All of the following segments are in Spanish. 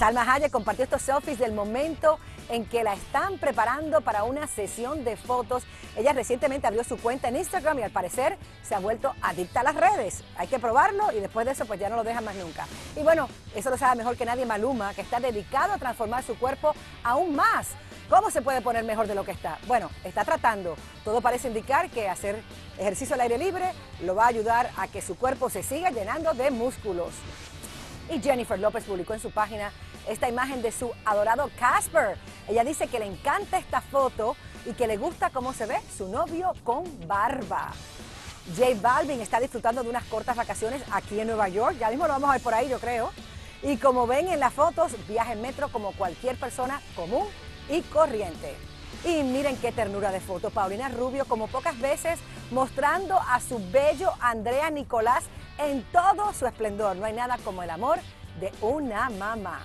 Salma Hayek compartió estos selfies del momento en que la están preparando para una sesión de fotos. Ella recientemente abrió su cuenta en Instagram y al parecer se ha vuelto adicta a las redes. Hay que probarlo y después de eso pues ya no lo dejan más nunca. Y bueno, eso lo sabe mejor que nadie Maluma, que está dedicado a transformar su cuerpo aún más. ¿Cómo se puede poner mejor de lo que está? Bueno, está tratando. Todo parece indicar que hacer ejercicio al aire libre lo va a ayudar a que su cuerpo se siga llenando de músculos. Y Jennifer López publicó en su página esta imagen de su adorado Casper. Ella dice que le encanta esta foto y que le gusta cómo se ve su novio con barba. J Balvin está disfrutando de unas cortas vacaciones aquí en Nueva York. Ya mismo lo vamos a ver por ahí, yo creo. Y como ven en las fotos, viaja en metro como cualquier persona común y corriente. Y miren qué ternura de foto. Paulina Rubio, como pocas veces, mostrando a su bello Andrea Nicolás en todo su esplendor. No hay nada como el amor de una mamá.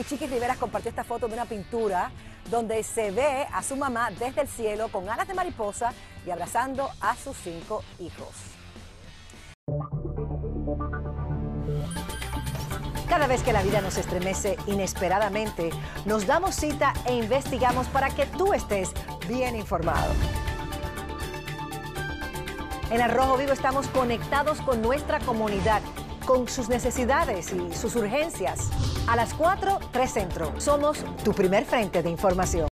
Y Chiquis Rivera compartió esta foto de una pintura donde se ve a su mamá desde el cielo con alas de mariposa y abrazando a sus 5 hijos. Cada vez que la vida nos estremece inesperadamente, nos damos cita e investigamos para que tú estés bien informado. En Al Rojo Vivo estamos conectados con nuestra comunidad, con sus necesidades y sus urgencias. A las 4, 3 Centro. Somos tu primer frente de información.